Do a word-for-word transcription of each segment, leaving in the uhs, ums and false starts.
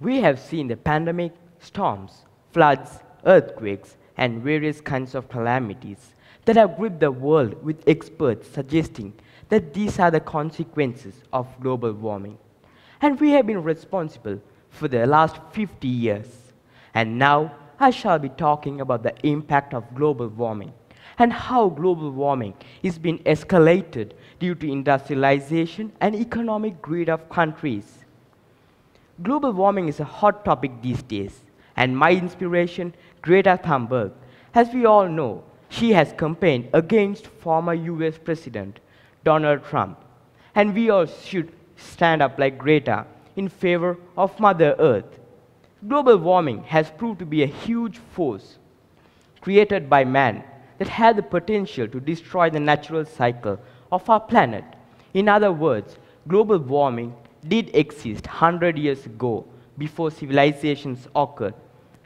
We have seen the pandemic, storms, floods, earthquakes, and various kinds of calamities that have gripped the world, with experts suggesting that these are the consequences of global warming. And we have been responsible for the last fifty years. And now I shall be talking about the impact of global warming and how global warming is being escalated due to industrialization and economic greed of countries. Global warming is a hot topic these days, and my inspiration, Greta Thunberg. As we all know, she has campaigned against former U S President Donald Trump, and we all should stand up like Greta in favor of Mother Earth. Global warming has proved to be a huge force created by man that has the potential to destroy the natural cycle of our planet. In other words, global warming did exist one hundred years ago before civilizations occurred.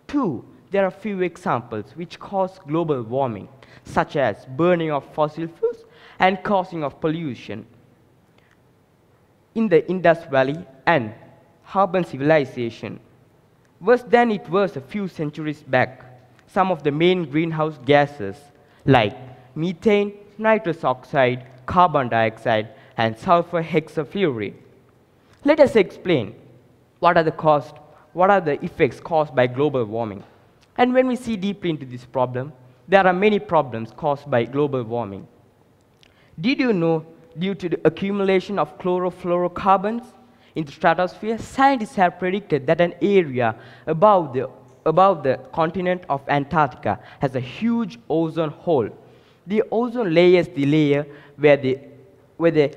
Two, there are few examples which cause global warming, such as burning of fossil fuels and causing of pollution. In the Indus Valley and urban civilization, worse than it was a few centuries back, some of the main greenhouse gases like methane, nitrous oxide, carbon dioxide, and sulfur hexafluoride. Let us explain what are the cost, what are the effects caused by global warming. And when we see deeply into this problem, there are many problems caused by global warming. Did you know, due to the accumulation of chlorofluorocarbons in the stratosphere, scientists have predicted that an area above the, above the continent of Antarctica has a huge ozone hole. The ozone layer is the layer where the, where the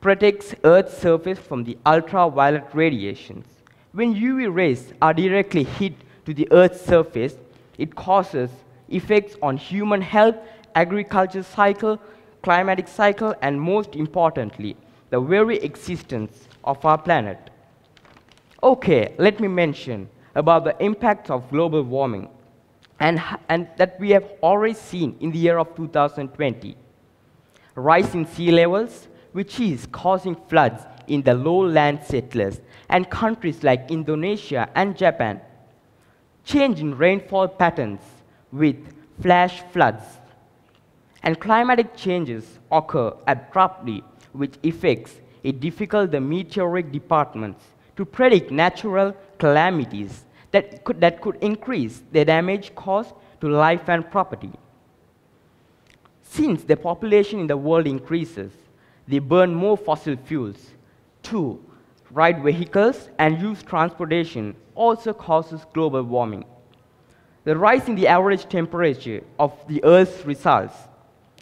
protects Earth's surface from the ultraviolet radiations. When U V rays are directly hit to the Earth's surface, it causes effects on human health, agriculture cycle, climatic cycle, and most importantly, the very existence of our planet. Okay, let me mention about the impacts of global warming and, and that we have already seen in the year of two thousand twenty. Rise in sea levels, which is causing floods in the lowland settlers and countries like Indonesia and Japan. Change in rainfall patterns with flash floods. And climatic changes occur abruptly, which affects it difficult the meteorological departments to predict natural calamities that could, that could increase the damage caused to life and property. Since the population in the world increases, they burn more fossil fuels. Two, ride vehicles and use transportation also causes global warming. The rise in the average temperature of the Earth's results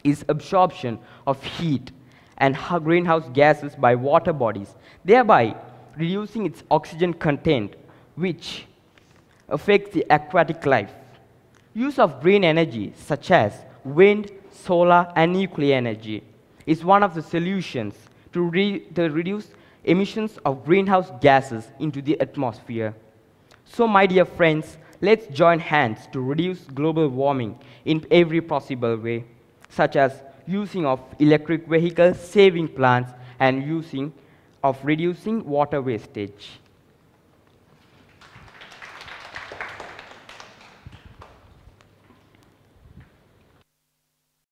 is absorption of heat and greenhouse gases by water bodies, thereby reducing its oxygen content, which affects the aquatic life. Use of green energy, such as wind, solar, and nuclear energy, is one of the solutions to, re to reduce emissions of greenhouse gases into the atmosphere. So, my dear friends, let's join hands to reduce global warming in every possible way, such as using of electric vehicles, saving plants, and using of reducing water wastage.